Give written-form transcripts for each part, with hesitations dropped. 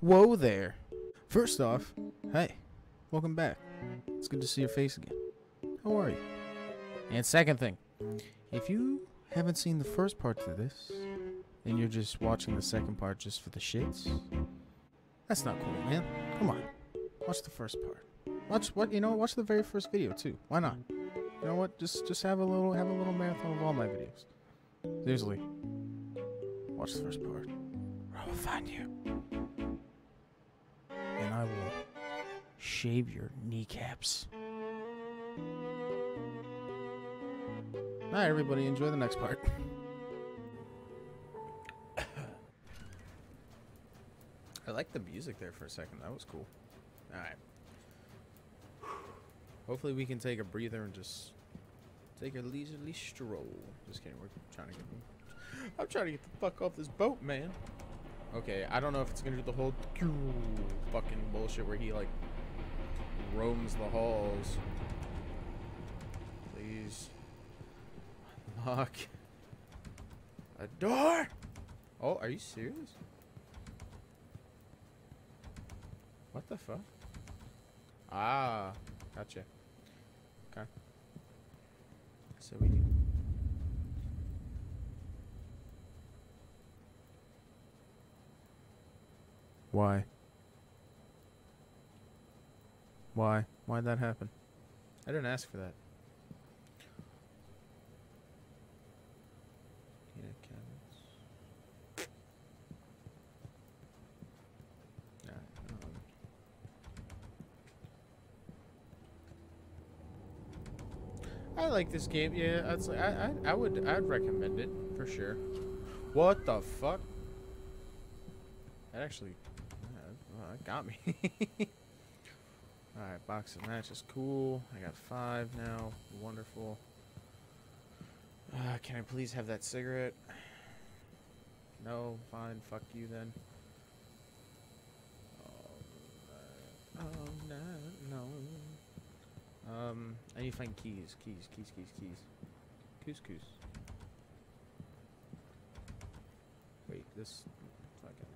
Whoa there. First off, hey, welcome back. It's good to see your face again. How are you? And second thing, if you haven't seen the first part to this, and you're just watching the second part just for the shits, that's not cool, man. Come on. Watch the first part. Watch the very first video too. Why not? You know what? Just have a little marathon of all my videos. Seriously. Watch the first part. I will find you. And I will shave your kneecaps. Alright, everybody, enjoy the next part. I like the music there for a second. That was cool. Alright. Hopefully we can take a breather and just take a leisurely stroll. Just kidding. We're trying to get... I'm trying to get the fuck off this boat, man. Okay, I don't know if it's going to do the whole fucking bullshit where he, like, roams the halls. Please. Unlock. A door? Oh, are you serious? What the fuck? Ah, gotcha. Okay. So we do. Why? Why? Why'd that happen? I didn't ask for that. I like this game, yeah. I'd recommend it for sure. What the fuck? That actually, that got me. All right, box of matches, cool. I got 5 now. Wonderful. Can I please have that cigarette? No, fine. Fuck you then. Oh no, no. I need to find keys. Couscous. Wait, this... Fucking...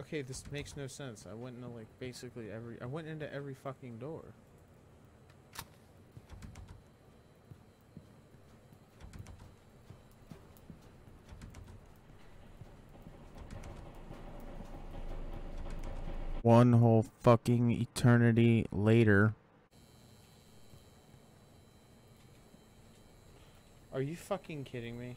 Okay, this makes no sense. I went into, like, basically every... I went into every fucking door. One whole fucking eternity later. Are you fucking kidding me?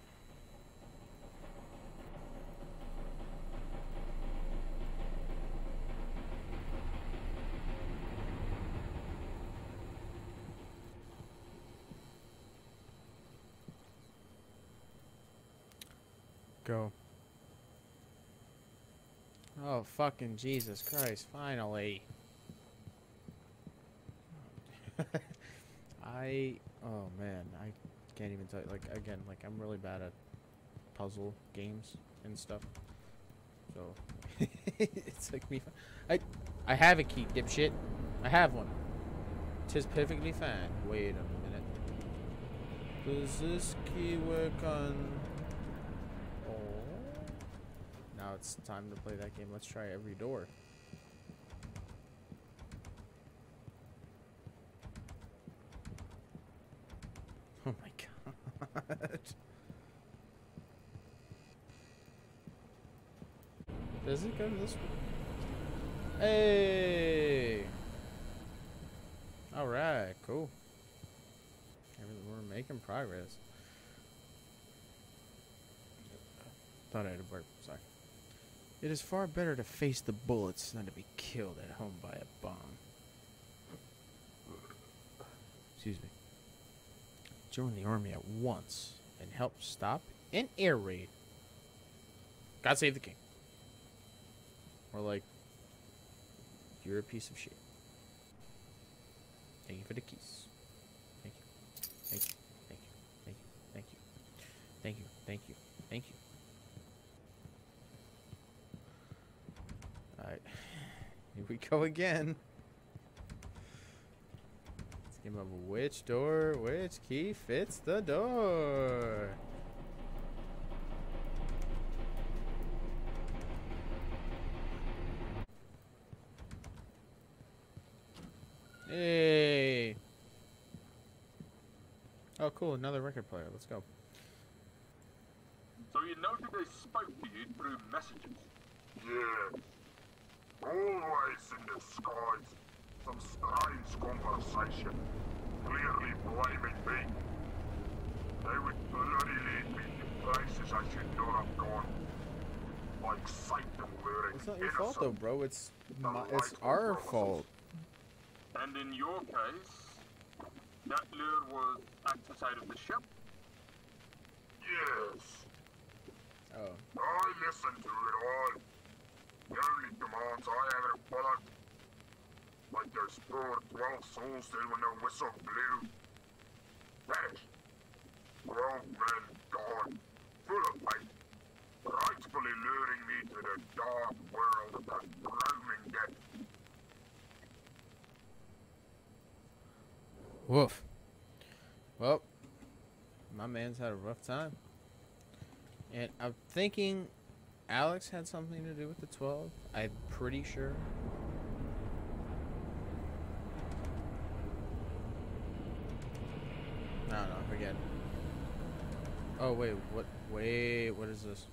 Go. Oh, fucking Jesus Christ, finally. Oh man, I can't even tell you, like, again, like, I'm really bad at puzzle games and stuff. So, it's like me, I have a key, dipshit. I have one. 'Tis perfectly fine. Wait a minute. Does this key work on... It's time to play that game. Let's try every door. Oh my god. Does it go this way? Hey! Alright, cool. We're making progress. Thought I had a burp. Sorry. It is far better to face the bullets than to be killed at home by a bomb. Excuse me. Join the army at once and help stop an air raid. God save the king. Or like, You're a piece of shit. Thank you for the keys. Thank you. Thank you. Thank you. Thank you. Thank you. Thank you. Thank you. Thank you. Alright. Here we go again. Let's game of which door, which key fits the door. Hey. Oh, cool. Another record player. Let's go. So you noted they spoke to you through messages? Yes. Always in the skies. Some strange conversation. Clearly blaming me. They would bloody lead me to places I should not have gone. Like Satan wearing innocent. It's not your fault though, bro. It's our fault. And in your case, that lure was outside of the ship? Yes. Oh. I listened to it all. The only commands I ever followed. Like those poor 12 souls did when the whistle blew. Vanished. Grown men gone. Full of hate. Rightfully luring me to the dark world of that groaning death. Woof. Well, my man's had a rough time. And I'm thinking Alex had something to do with the 12. I'm pretty sure. No, no, forget. Oh, wait, what? Wait, what is this?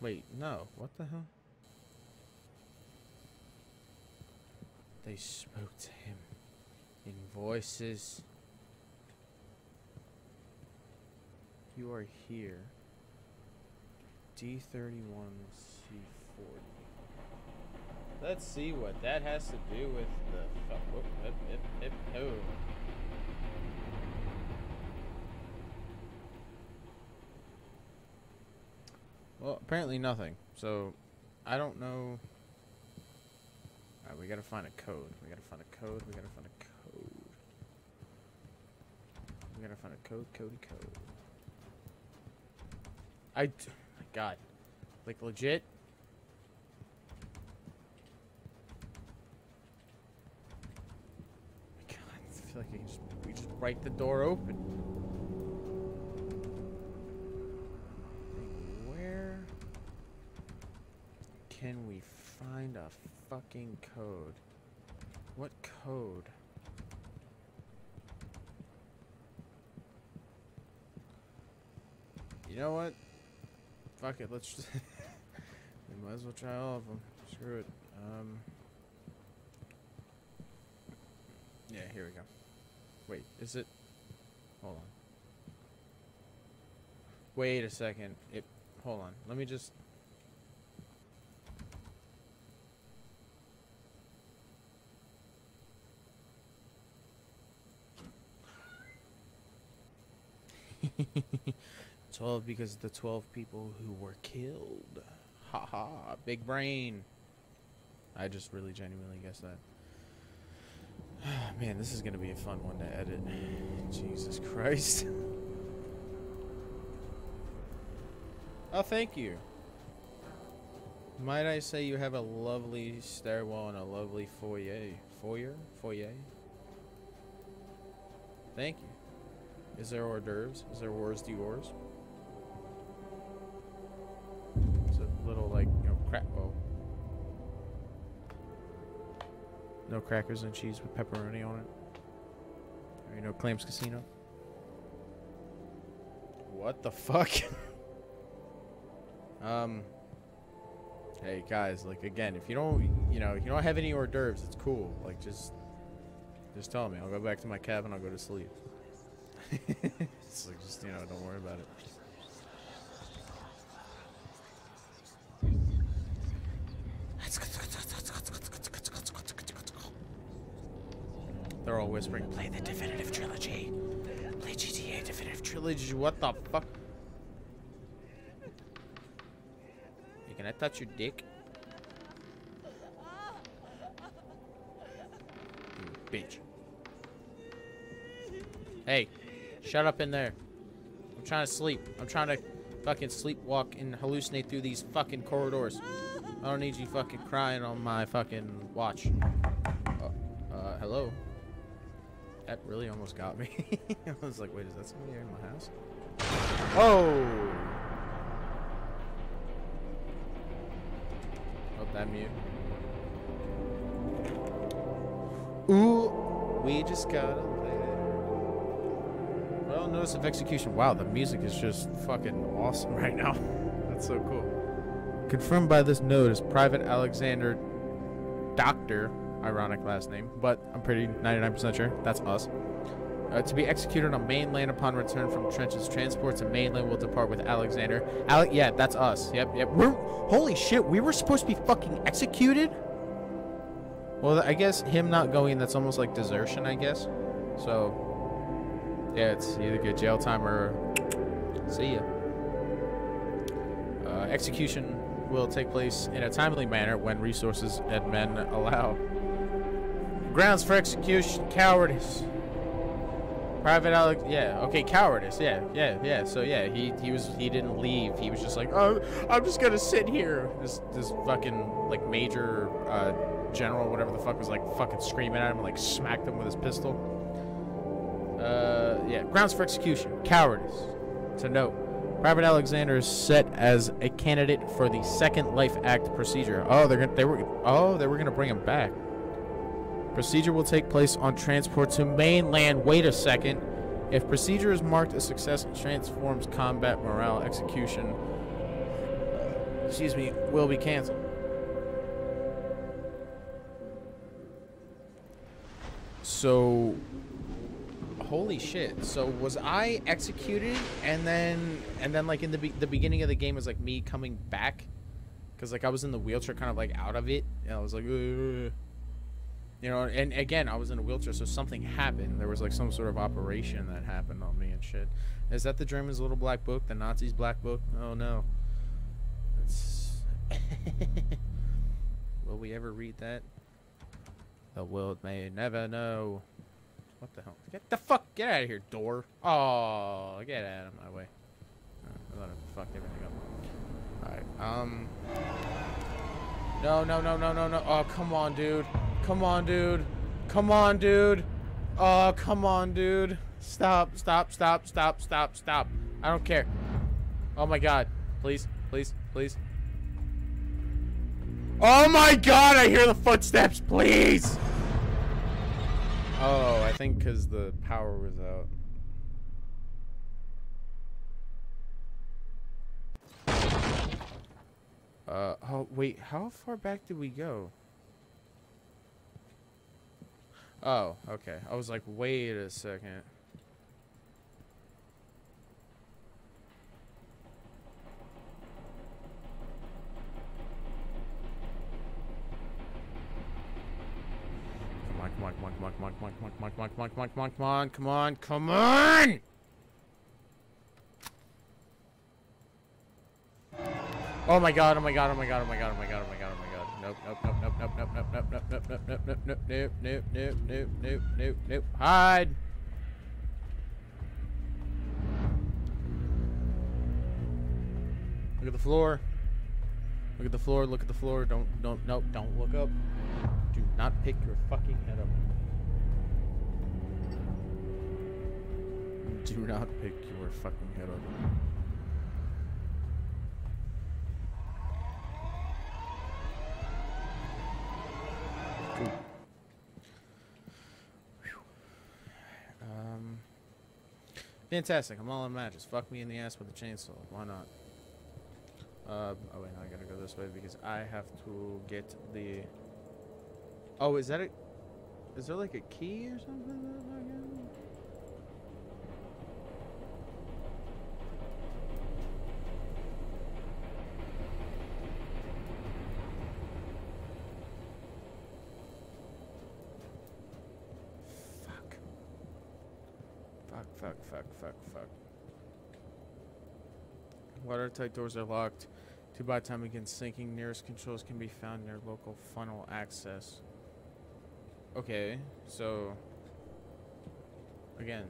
Wait, no. What the hell? They spoke to him in voices. You are here. D31, C40. Let's see what that has to do with the fuck. Oh. Well, apparently nothing. So, I don't know. Alright, we gotta find a code. We gotta find a code, code. My God. Like, legit? My God, I feel like I can just, we just break the door open. Can we find a fucking code? What code? You know what? Fuck it, let's just... we might as well try all of them. Screw it. Yeah, here we go. Wait, is it... Hold on. Wait a second. Hold on. Let me just... because of the 12 people who were killed. Haha, big brain. I just really genuinely guessed that. Man, this is going to be a fun one to edit. Jesus Christ. Oh, thank you. Might I say you have a lovely stairwell and a lovely foyer. Foyer? Thank you. Is there hors d'oeuvres? Is there hors d'oeuvres? It's a little, like, you know, crap. Oh. No crackers and cheese with pepperoni on it. Or, you know, Clams Casino. What the fuck? Hey, guys, like, again, if you don't, you know, if you don't have any hors d'oeuvres, it's cool. Like, just tell me. I'll go back to my cabin. I'll go to sleep. It's like, just, you know, don't worry about it. They're all whispering, play the Definitive Trilogy. Play GTA Definitive Trilogy. Trilogy, what the fuck? Hey, can I touch your dick? You bitch. Hey, shut up in there. I'm trying to sleep. I'm trying to fucking sleepwalk and hallucinate through these fucking corridors. I don't need you fucking crying on my fucking watch. Hello? That really almost got me. I was like, wait, is that somebody here in my house? Oh! Oh, that mute. Ooh! We just got a letter. Well, notice of execution. Wow, the music is just fucking awesome right now. That's so cool. Confirmed by this notice, Private Alexander Doctor. Ironic last name, but I'm pretty 99% sure that's us. To be executed on mainland upon return from trenches. Transports and mainland will depart with Alexander. Yeah, that's us. Yep. Holy shit, we were supposed to be fucking executed? Well, I guess him not going, that's almost like desertion, I guess. So, yeah, it's either good jail time or see ya. Execution will take place in a timely manner when resources and men allow. Grounds for execution, cowardice. Private Alex, yeah, okay, cowardice, yeah. So yeah, he didn't leave. He was just like, oh, I'm just gonna sit here. This fucking like major general, whatever the fuck, was like fucking screaming at him and like smacked him with his pistol. Yeah, grounds for execution, cowardice. To note, Private Alexander is set as a candidate for the Second Life Act procedure. Oh, they were gonna bring him back. Procedure will take place on transport to mainland. Wait a second. If procedure is marked a success, transforms combat morale. Execution, excuse me, will be canceled. So, holy shit. So was I executed, and then like in the beginning of the game was like me coming back, because like I was in the wheelchair, kind of like out of it, and I was like. Ugh. You know, and again, I was in a wheelchair, so something happened. There was like some sort of operation that happened on me and shit. Is that the Germans' little black book? The Nazis' black book? Oh no. It's... Will we ever read that? The world may never know. What the hell? Get out of here, door. Oh, get out of my way. I thought I fucked everything up. Alright, No. Oh, come on, dude. Come on, dude. Oh, come on, dude. Stop. I don't care. Oh, my God. Please. Oh, my God. I hear the footsteps. Please. Oh, I think because the power was out. Oh, wait. How far back did we go? Oh, okay. I was like, wait a second. Come on! Oh my god. Nope. Hide. Look at the floor. Look at the floor. Don't look up. Do not pick your fucking head up. Do not pick your fucking head up. Fantastic, I'm all in matches. Fuck me in the ass with a chainsaw. Why not? Oh wait, no, I gotta go this way because I have to get the... Oh, is that a... Is there like a key or something? Fuck. Watertight doors are locked. 2 by time against sinking. Nearest controls can be found near local funnel access. Okay, so again.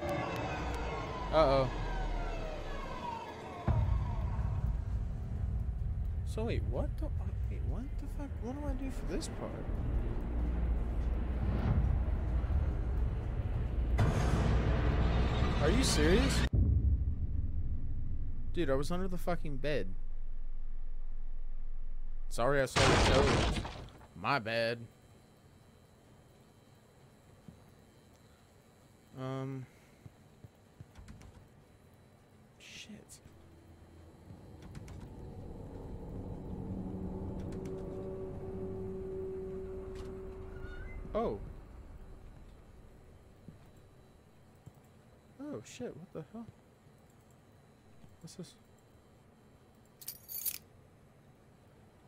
Uh-oh. So wait, what the fuck? What do I do for this part? Are you serious? Dude, I was under the fucking bed. Sorry I saw the toes. My bad. Shit. Oh. Oh shit, what the hell? What's this?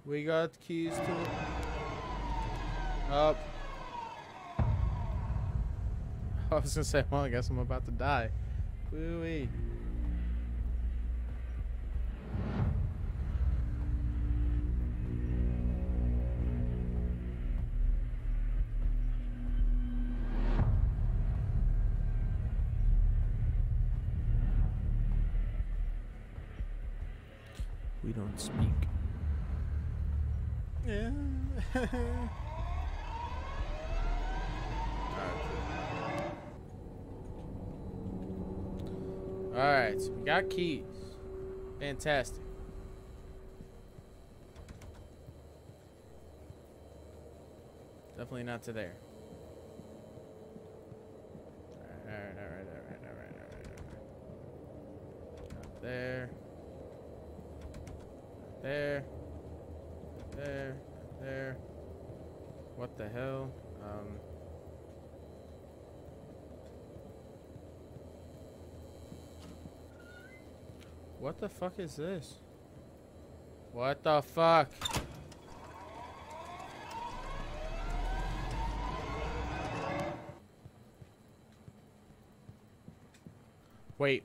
We got keys to it. Up. I was gonna say, well, I guess I'm about to die. Woo-wee. We don't speak. Yeah. Alright, so we got keys. Fantastic. Definitely not to there. Alright. Not there. There, there, there. What the hell? What the fuck is this? What the fuck? Wait.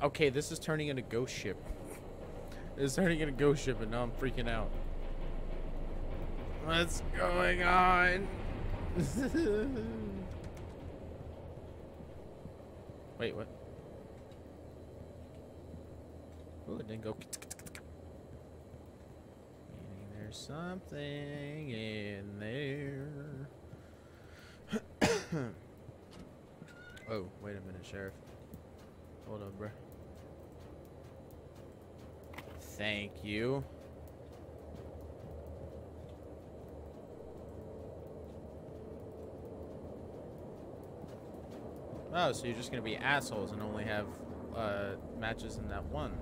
Okay, this is turning into Ghost Ship. It's turning into Ghost Ship, and now I'm freaking out. What's going on? Wait, what? Oh, it didn't go. Meaning there's something in there. Oh, wait a minute, Sheriff. Hold up, bruh. Thank you. Oh, so you're just gonna be assholes and only have matches in that one.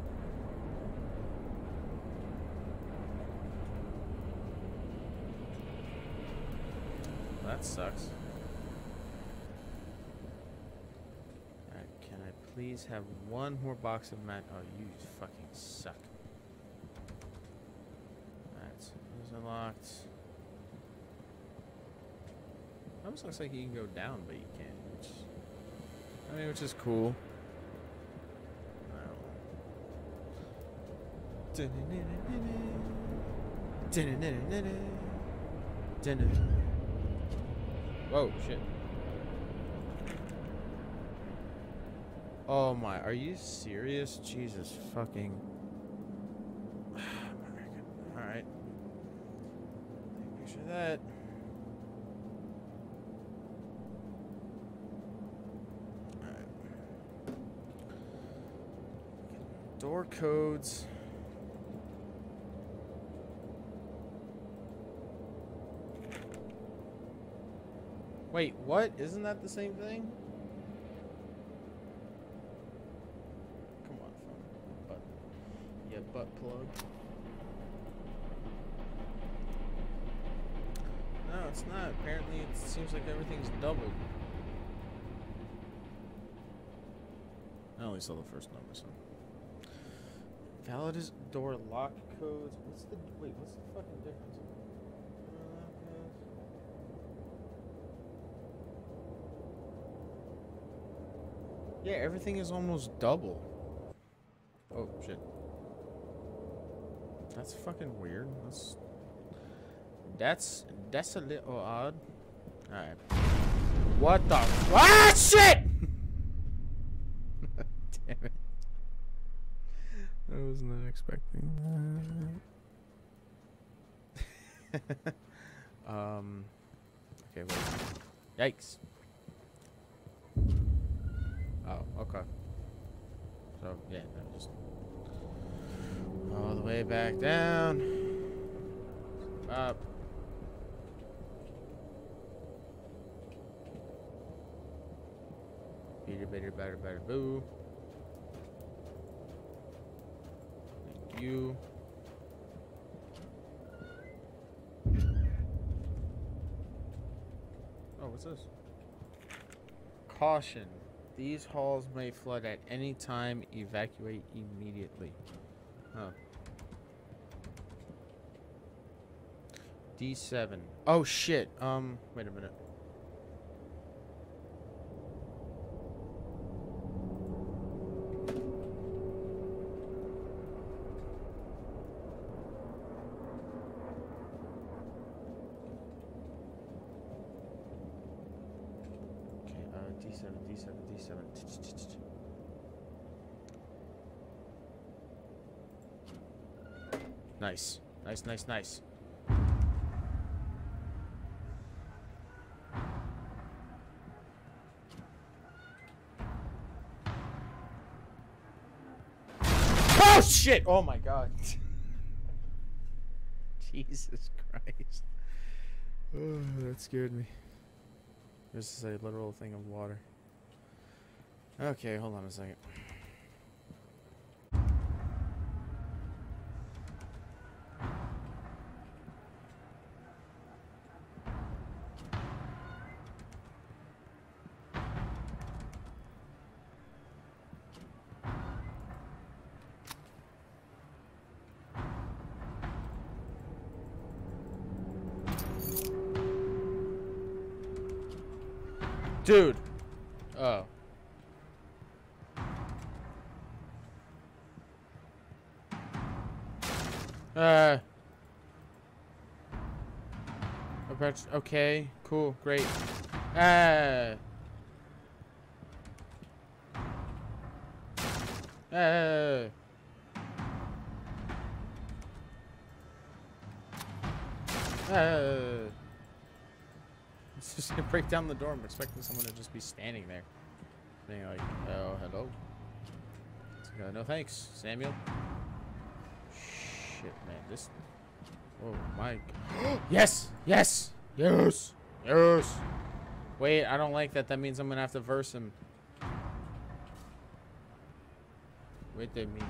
Well, that sucks. Please have one more box of mat. Oh, you fucking suck. Alright, so those are locked. Almost looks like you can go down, but you can't. Which is cool. Whoa, shit. Oh my, are you serious? Jesus fucking. Alright. Make sure that. Alright. Door codes. Wait, what? Isn't that the same thing? Butt plug. No, it's not. Apparently, it seems like everything's doubled. I only saw the first number, so. Valid is door lock codes. What's the wait? What's the fucking difference? Yeah, everything is almost double. Oh shit. That's fucking weird. That's a little odd. All right. What the? Ah shit! Damn it. I was not expecting that. Okay, wait. Yikes. Oh, okay. So, yeah, no, just all the way back down. Up. Beater, beater, batter, batter, boo. Thank you. Oh, what's this? Caution. These halls may flood at any time. Evacuate immediately. Huh. D7. Oh shit. Wait a minute. Nice. Nice, nice, nice. Oh, shit! Oh, my God. Jesus Christ. Oh, that scared me. This is a literal thing of water. Okay, hold on a second. Dude. Oh. Okay, cool, great. It's just gonna break down the door. I'm expecting someone to just be standing there. And you're like, oh, hello. Like, no thanks, Samuel. Shit, man, this. Oh my. Yes, yes, yes, yes. Wait, I don't like that. That means I'm gonna have to verse him. Wait, that means.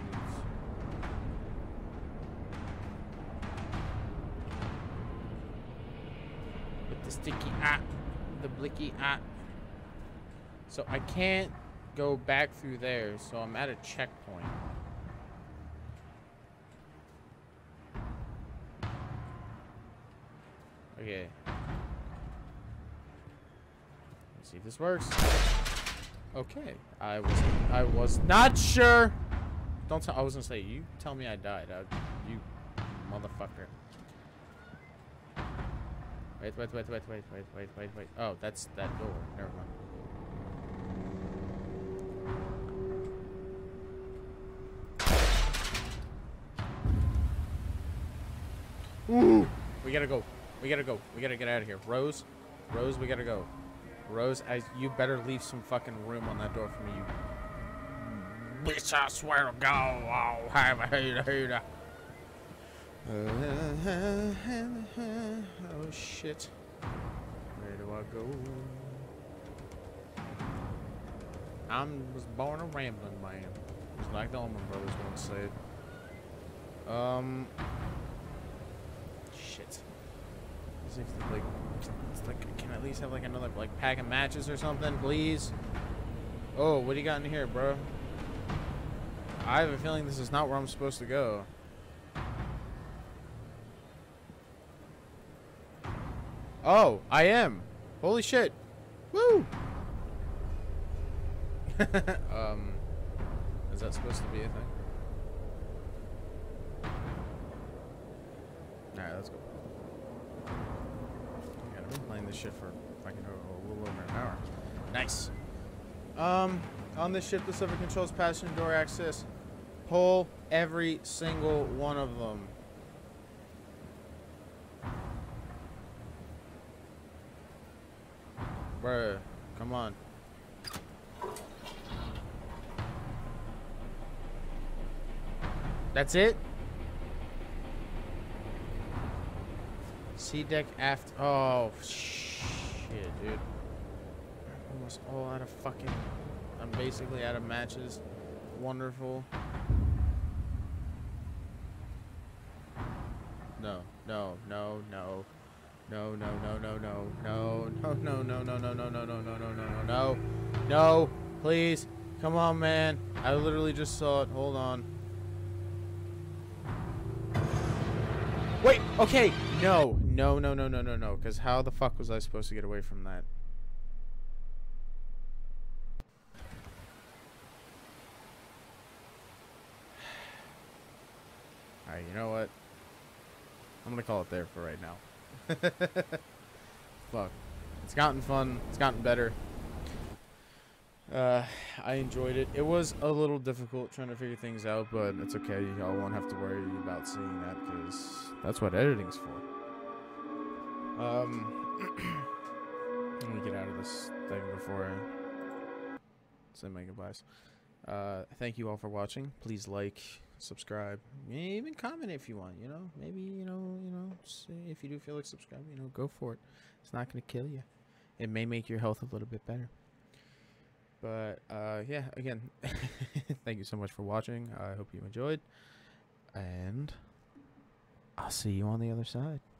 The sticky ah, the blicky ah. So I can't go back through there, so I'm at a checkpoint. Okay. Let's see if this works. Okay. I was not sure. Don't tell, I was gonna say you tell me I died. You motherfucker. Wait. Oh, that's that door. Never mind. Ooh, we gotta go. We gotta go. We gotta get out of here. Rose, Rose, we gotta go. Rose, you better leave some fucking room on that door for me, you bitch. I swear to God, I'll have a hater. Oh shit. Where do I go? I was born a rambling man. It's like the Allman Brothers once said. Shit. It's like, can I at least have like another like pack of matches or something, please? Oh, what do you got in here, bro? I have a feeling this is not where I'm supposed to go. Oh, I am. Holy shit. Woo! Is that supposed to be a thing? Alright, let's go. Yeah, I've been playing this shit for fucking a little over an hour. Nice. On this ship, the server controls passenger door access. Pull every single one of them. Bruh, come on. That's it? Sea deck aft. Oh, shit, dude. I'm almost all out of fucking... I'm basically out of matches. Wonderful. No, no, no, no. No, no, no, no, no, no, no, no, no, no, no, no, no, no, no, no, no, no, no, please, come on, man. I literally just saw it. Hold on. Wait, okay, no, no, no, no, no, no, no, because how the fuck was I supposed to get away from that? All right, you know what? I'm going to call it there for right now. Fuck. It's gotten fun. It's gotten better. I enjoyed it. It was a little difficult trying to figure things out, but it's okay. Y'all won't have to worry about seeing that because that's what editing's for. Let me get out of this thing before I say my goodbyes. Thank you all for watching. Please like, subscribe, even comment if you want, you know, maybe, you know, if you do feel like subscribing, you know, go for it. It's not going to kill you. It may make your health a little bit better. But, yeah, again, thank you so much for watching. I hope you enjoyed, and I'll see you on the other side.